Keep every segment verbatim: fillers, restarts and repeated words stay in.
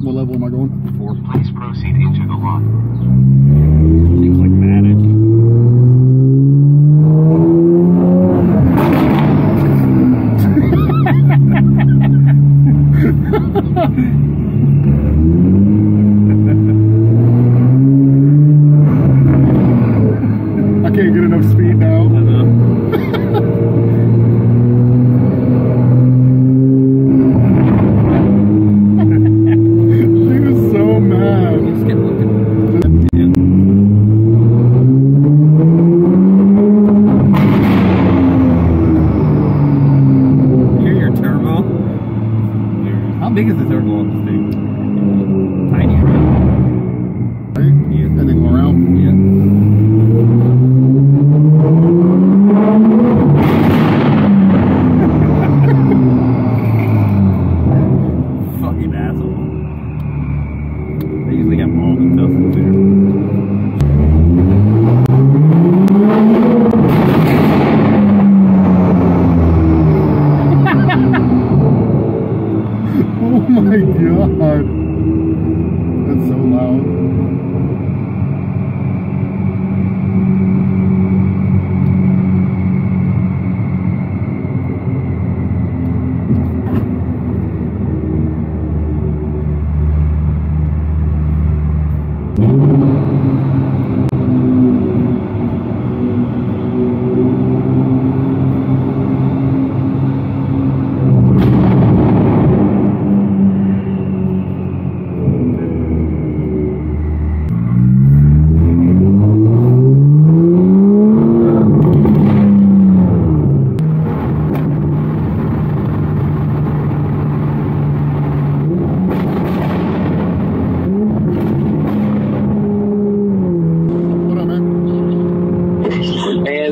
What level am I going? Four. Please proceed into the lot. Seems like manic. I can't get enough speed now. I know. How big is the turbo on this thing? Tiny, right? Right? Yeah. And then go around? Yeah. Oh my God, that's so loud.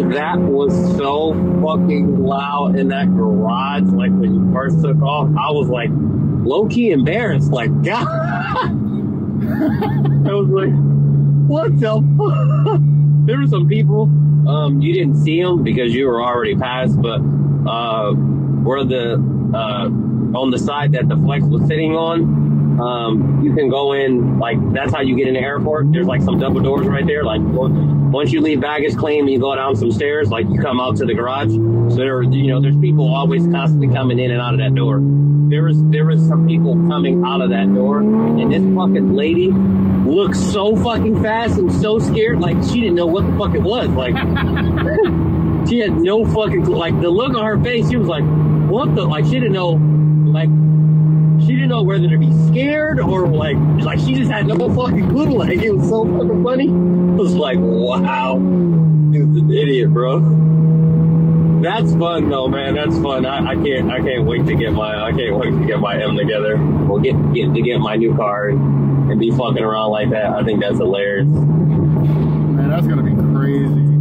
That was so fucking loud in that garage. Like when you first took off, I was like low-key embarrassed. Like, God, I was like, what the fuck? There were some people, um, you didn't see them because you were already past, but uh, where the uh, on the side that the Flex was sitting on. Um, you can go in, like, that's how you get in the airport. There's, like, some double doors right there. Like, once you leave baggage claim and you go down some stairs, like, you come out to the garage. So, there, you know, there's people always constantly coming in and out of that door. There was, there was some people coming out of that door. And this fucking lady looked so fucking fast and so scared. Like, she didn't know what the fuck it was. Like, she had no fucking, like, the look on her face, she was like, what the, like, she didn't know, like, she didn't know whether to be scared or like, like she just had no fucking clue. Like, it was so fucking funny. It was like, wow, he was an idiot, bro. That's fun though, man. That's fun. I, I can't, I can't wait to get my, I can't wait to get my M together. We'll get, get to get my new car and, and be fucking around like that. I think that's hilarious. Man, that's gonna be crazy.